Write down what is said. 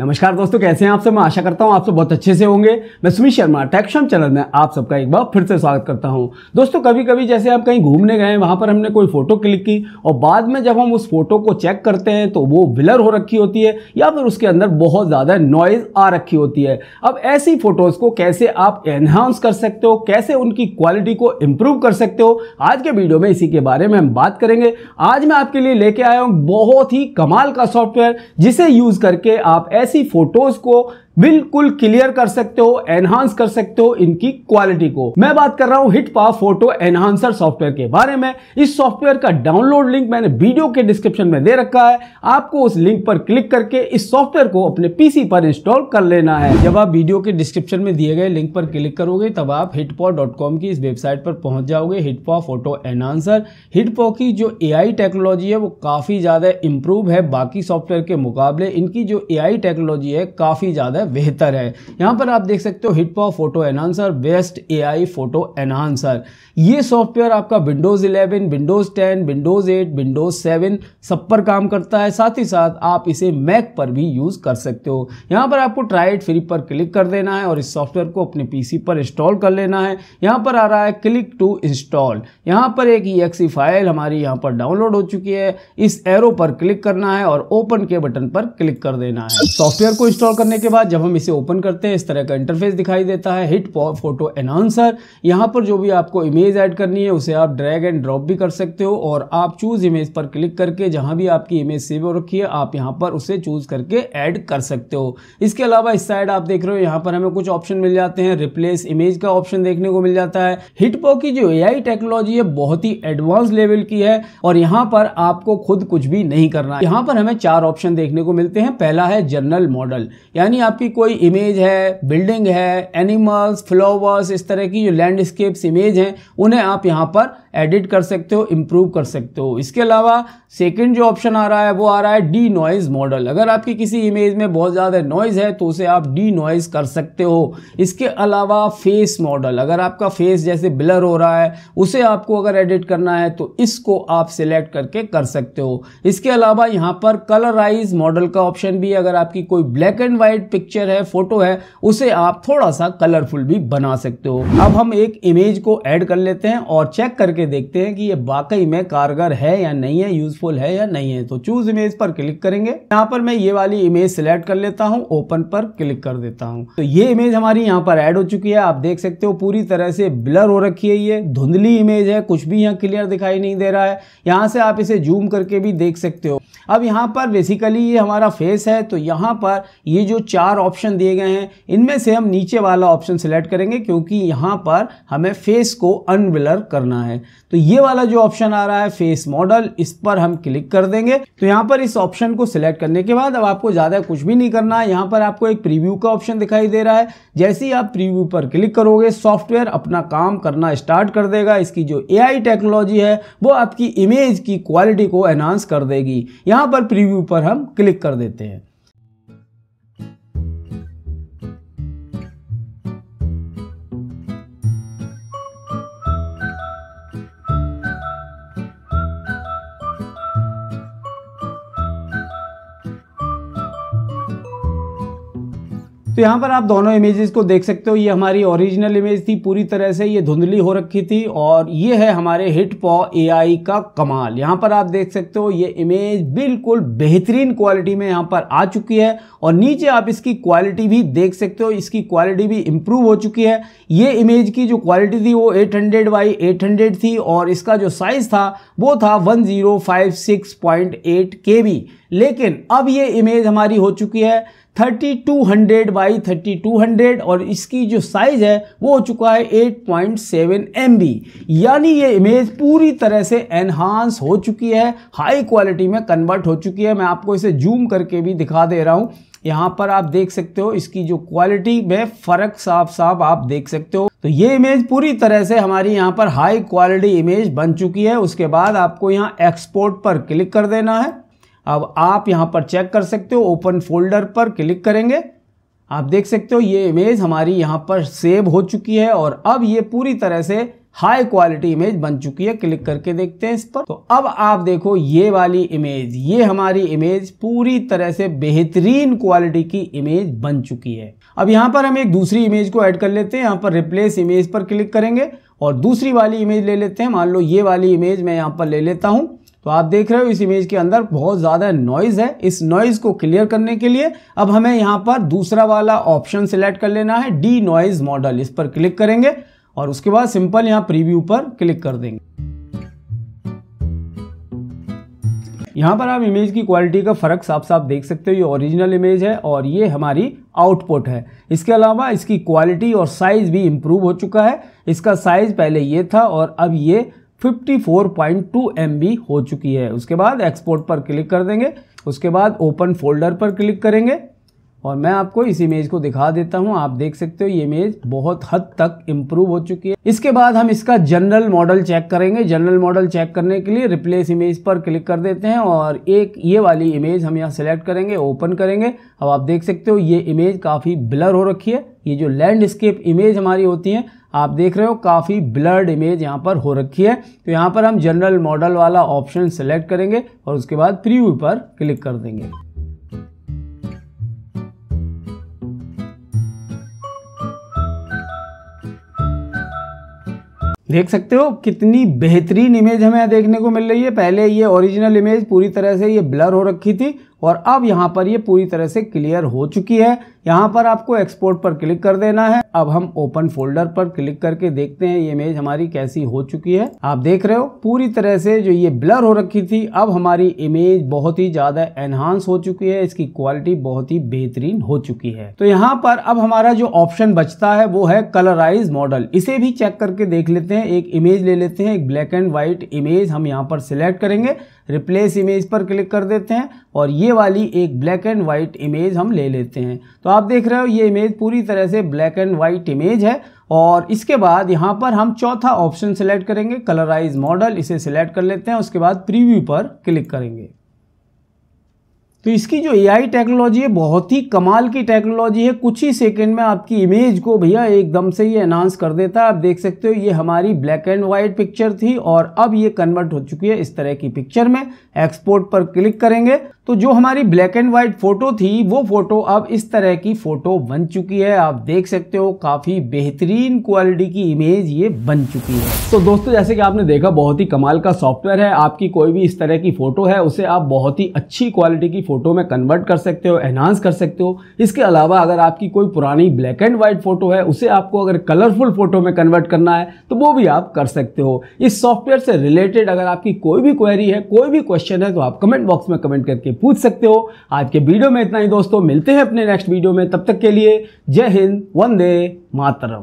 नमस्कार दोस्तों, कैसे हैं आप सब। मैं आशा करता हूं आप सब बहुत अच्छे से होंगे। मैं सुमित शर्मा टेकशाम चैनल में आप सबका एक बार फिर से स्वागत करता हूं। दोस्तों, कभी कभी जैसे आप कहीं घूमने गए, वहां पर हमने कोई फोटो क्लिक की और बाद में जब हम उस फोटो को चेक करते हैं तो वो ब्लर हो रखी होती है या फिर उसके अंदर बहुत ज़्यादा नॉइज़ आ रखी होती है। अब ऐसी फोटोज़ को कैसे आप एनहांस कर सकते हो, कैसे उनकी क्वालिटी को इम्प्रूव कर सकते हो, आज के वीडियो में इसी के बारे में हम बात करेंगे। आज मैं आपके लिए लेके आया हूँ बहुत ही कमाल का सॉफ्टवेयर जिसे यूज़ करके आप ऐसी फोटोज को बिल्कुल क्लियर कर सकते हो, एनहांस कर सकते हो इनकी क्वालिटी को। मैं बात कर रहा हूं हिटपा फोटो एनहांसर सॉफ्टवेयर के बारे में। इस सॉफ्टवेयर का डाउनलोड लिंक मैंने वीडियो के डिस्क्रिप्शन में दे रखा है। आपको उस लिंक पर क्लिक करके इस सॉफ्टवेयर को अपने पीसी पर इंस्टॉल कर लेना है। जब आप वीडियो के डिस्क्रिप्शन में दिए गए लिंक पर क्लिक करोगे तब आप hitpaw.com की इस वेबसाइट पर पहुंच जाओगे। हिटपा फोटो एनहांसर, हिटपा की जो AI टेक्नोलॉजी है वो काफी ज्यादा इंप्रूव है बाकी सॉफ्टवेयर के मुकाबले। इनकी जो AI टेक्नोलॉजी है काफी ज्यादा बेहतर है। यहां पर आप देख सकते हो HitPaw photo enhancer best AI photo enhancer. ये सॉफ्टवेयर आपका विंडोज 11, विंडोज 10, विंडोज 8, विंडोज 7 सब पर काम करता है। साथ ही साथ आप इसे मैक पर भी यूज कर सकते हो। यहां पर आपको ट्राई इट फ्री पर क्लिक कर देना है और इस सॉफ्टवेयर को अपने पीसी पर इंस्टॉल कर लेना है। यहां पर आ रहा है क्लिक टू इंस्टॉल। यहां पर एक exe फाइल हमारी यहां पर डाउनलोड हो चुकी है। इस एरो पर क्लिक करना है और ओपन के बटन पर क्लिक कर देना है। सॉफ्टवेयर को इंस्टॉल करने के बाद जब हम इसे ओपन करते हैं इस तरह का इंटरफेस दिखाई देता है हिटपा फोटो एनहांसर। यहां पर जो भी आपको इमेज ऐड करनी है उसे आप ड्रैग एंड ड्रॉप भी कर सकते हो और आप चूज इमेज पर क्लिक करके जहां भी आपकी इमेज सेव हो रखी है आप यहां पर उसे चूज करके ऐड कर सकते हो। इसके अलावा इस साइड आप देख रहे हो यहां पर हमें कुछ ऑप्शन मिल जाते हैं। रिप्लेस इमेज का ऑप्शन देखने को मिल जाता है। हिटपा की जो AI टेक्नोलॉजी है बहुत ही एडवांस लेवल की है और यहां पर आपको खुद कुछ भी नहीं करना है। यहां पर हमें चार ऑप्शन देखने को मिलते हैं। पहला है जनरल मॉडल, यानी आपकी कोई इमेज है, बिल्डिंग है, एनिमल्स, फ्लावर्स, इस तरह की जो लैंडस्केप्स इमेज हैं उन्हें आप यहां पर एडिट कर सकते हो, इम्प्रूव कर सकते हो। इसके अलावा सेकंड जो ऑप्शन आ रहा है वो आ रहा है डी नॉइज मॉडल। अगर आपकी किसी इमेज में बहुत ज़्यादा नॉइज़ है तो उसे आप डी नॉइज कर सकते हो। इसके अलावा फेस मॉडल, अगर आपका फेस जैसे ब्लर हो रहा है उसे आपको अगर एडिट करना है तो इसको आप सिलेक्ट करके कर सकते हो। इसके अलावा यहाँ पर कलराइज मॉडल का ऑप्शन भी है। अगर आपकी कोई ब्लैक एंड व्हाइट पिक्चर है, फोटो है, उसे आप थोड़ा सा कलरफुल भी बना सकते हो। अब हम एक इमेज को ऐड कर लेते हैं और चेक करके देखते हैं कि ये वाकई में कारगर है या नहीं है, यूजफुल है या नहीं है। तो चूज इमेज पर क्लिक करेंगे। यहाँ पर मैं ये वाली इमेज सिलेक्ट कर लेता हूँ, ओपन पर क्लिक कर देता हूँ। तो ये इमेज हमारी यहाँ पर ऐड हो चुकी है। आप देख सकते हो पूरी तरह से ब्लर हो रखी है, ये धुंधली इमेज है, कुछ भी यहाँ क्लियर दिखाई नहीं दे रहा है। यहाँ से आप इसे जूम करके भी देख सकते हो। अब यहाँ पर बेसिकली ये हमारा फेस है तो यहाँ पर ये जो चार ऑप्शन दिए गए हैं इनमें से हम नीचे वाला ऑप्शन सिलेक्ट करेंगे क्योंकि यहाँ पर हमें फेस को अनब्लर करना है। तो ये वाला जो ऑप्शन आ रहा है फेस मॉडल, इस पर हम क्लिक कर देंगे। तो यहाँ पर इस ऑप्शन को सिलेक्ट करने के बाद अब आपको ज़्यादा कुछ भी नहीं करना है। यहाँ पर आपको एक प्रीव्यू का ऑप्शन दिखाई दे रहा है। जैसे ही आप प्रीव्यू पर क्लिक करोगे सॉफ्टवेयर अपना काम करना स्टार्ट कर देगा। इसकी जो AI टेक्नोलॉजी है वो आपकी इमेज की क्वालिटी को एनहांस कर देगी। यहाँ पर प्रीव्यू पर हम क्लिक कर देते हैं। तो यहाँ पर आप दोनों इमेजेस को देख सकते हो। ये हमारी ओरिजिनल इमेज थी, पूरी तरह से ये धुंधली हो रखी थी और ये है हमारे हिटपा AI का कमाल। यहाँ पर आप देख सकते हो ये इमेज बिल्कुल बेहतरीन क्वालिटी में यहाँ पर आ चुकी है और नीचे आप इसकी क्वालिटी भी देख सकते हो। इसकी क्वालिटी भी इम्प्रूव हो चुकी है। ये इमेज की जो क्वालिटी थी वो 800x800 थी और इसका जो साइज़ था वो था 1056.8 KB। लेकिन अब ये इमेज हमारी हो चुकी है 3200x3200 और इसकी जो साइज़ है वो हो चुका है 8.7 MB। यानी ये इमेज पूरी तरह से एनहांस हो चुकी है, हाई क्वालिटी में कन्वर्ट हो चुकी है। मैं आपको इसे जूम करके भी दिखा दे रहा हूँ। यहाँ पर आप देख सकते हो इसकी जो क्वालिटी में फ़र्क साफ साफ आप देख सकते हो। तो ये इमेज पूरी तरह से हमारी यहाँ पर हाई क्वालिटी इमेज बन चुकी है। उसके बाद आपको यहाँ एक्सपोर्ट पर क्लिक कर देना है। अब आप यहाँ पर चेक कर सकते हो, ओपन फोल्डर पर क्लिक करेंगे। आप देख सकते हो ये इमेज हमारी यहाँ पर सेव हो चुकी है और अब ये पूरी तरह से हाई क्वालिटी इमेज बन चुकी है। क्लिक करके देखते हैं इस पर। तो अब आप देखो ये वाली इमेज, ये हमारी इमेज पूरी तरह से बेहतरीन क्वालिटी की इमेज बन चुकी है। अब यहाँ पर हम एक दूसरी इमेज को ऐड कर लेते हैं। यहाँ पर रिप्लेस इमेज पर क्लिक करेंगे और दूसरी वाली इमेज ले लेते हैं। मान लो ये वाली इमेज मैं यहाँ पर ले लेता हूँ। तो आप देख रहे हो इस इमेज के अंदर बहुत ज़्यादा नॉइज़ है। इस नॉइज़ को क्लियर करने के लिए अब हमें यहाँ पर दूसरा वाला ऑप्शन सिलेक्ट कर लेना है, डी नॉइज़ मॉडल। इस पर क्लिक करेंगे और उसके बाद सिंपल यहाँ प्रीव्यू पर क्लिक कर देंगे। यहाँ पर आप इमेज की क्वालिटी का फ़र्क साफ साफ देख सकते हो। ये ओरिजिनल इमेज है और ये हमारी आउटपुट है। इसके अलावा इसकी क्वालिटी और साइज़ भी इम्प्रूव हो चुका है। इसका साइज़ पहले ये था और अब ये 54.2 MB हो चुकी है। उसके बाद एक्सपोर्ट पर क्लिक कर देंगे, उसके बाद ओपन फोल्डर पर क्लिक करेंगे और मैं आपको इस इमेज को दिखा देता हूं। आप देख सकते हो ये इमेज बहुत हद तक इम्प्रूव हो चुकी है। इसके बाद हम इसका जनरल मॉडल चेक करेंगे। जनरल मॉडल चेक करने के लिए रिप्लेस इमेज पर क्लिक कर देते हैं और एक ये वाली इमेज हम यहाँ सेलेक्ट करेंगे, ओपन करेंगे। अब आप देख सकते हो ये इमेज काफ़ी ब्लर हो रखी है। ये जो लैंडस्केप इमेज हमारी होती है, आप देख रहे हो काफ़ी ब्लर्ड इमेज यहाँ पर हो रखी है। तो यहाँ पर हम जनरल मॉडल वाला ऑप्शन सेलेक्ट करेंगे और उसके बाद प्रीव्यू पर क्लिक कर देंगे। देख सकते हो कितनी बेहतरीन इमेज हमें देखने को मिल रही है। पहले ये ओरिजिनल इमेज पूरी तरह से ये ब्लर हो रखी थी और अब यहाँ पर ये पूरी तरह से क्लियर हो चुकी है। यहाँ पर आपको एक्सपोर्ट पर क्लिक कर देना है। अब हम ओपन फोल्डर पर क्लिक करके देखते हैं ये इमेज हमारी कैसी हो चुकी है। आप देख रहे हो पूरी तरह से जो ये ब्लर हो रखी थी, अब हमारी इमेज बहुत ही ज़्यादा एनहांस हो चुकी है। इसकी क्वालिटी बहुत ही बेहतरीन हो चुकी है। तो यहाँ पर अब हमारा जो ऑप्शन बचता है वो है कलराइज मॉडल। इसे भी चेक करके देख लेते हैं। एक इमेज ले लेते हैं, एक ब्लैक एंड व्हाइट इमेज हम यहाँ पर सिलेक्ट करेंगे, रिप्लेस इमेज पर क्लिक कर देते हैं और ये वाली एक ब्लैक एंड व्हाइट इमेज हम ले लेते हैं। तो आप देख रहे हो ये इमेज पूरी तरह से ब्लैक एंड व्हाइट इमेज है। और इसके बाद यहाँ पर हम चौथा ऑप्शन सेलेक्ट करेंगे, कलराइज मॉडल। इसे सेलेक्ट कर लेते हैं, उसके बाद प्रीव्यू पर क्लिक करेंगे। तो इसकी जो AI टेक्नोलॉजी है बहुत ही कमाल की टेक्नोलॉजी है। कुछ ही सेकंड में आपकी इमेज को भैया एकदम से ये एनहांस कर देता है। आप देख सकते हो ये हमारी ब्लैक एंड वाइट पिक्चर थी और अब ये कन्वर्ट हो चुकी है इस तरह की पिक्चर में। एक्सपोर्ट पर क्लिक करेंगे तो जो हमारी ब्लैक एंड वाइट फोटो थी वो फोटो अब इस तरह की फोटो बन चुकी है। आप देख सकते हो काफी बेहतरीन क्वालिटी की इमेज ये बन चुकी है। तो दोस्तों जैसे कि आपने देखा बहुत ही कमाल का सॉफ्टवेयर है। आपकी कोई भी इस तरह की फोटो है उसे आप बहुत ही अच्छी क्वालिटी की फोटो में कन्वर्ट कर सकते हो, एनहांस कर सकते हो। इसके अलावा अगर आपकी कोई पुरानी ब्लैक एंड व्हाइट फोटो है उसे आपको अगर कलरफुल फोटो में कन्वर्ट करना है तो वो भी आप कर सकते हो। इस सॉफ्टवेयर से रिलेटेड अगर आपकी कोई भी क्वेरी है, कोई भी क्वेश्चन है तो आप कमेंट बॉक्स में कमेंट करके पूछ सकते हो। आज के वीडियो में इतना ही दोस्तों, मिलते हैं अपने नेक्स्ट वीडियो में। तब तक के लिए जय हिंद, वंदे मातरम।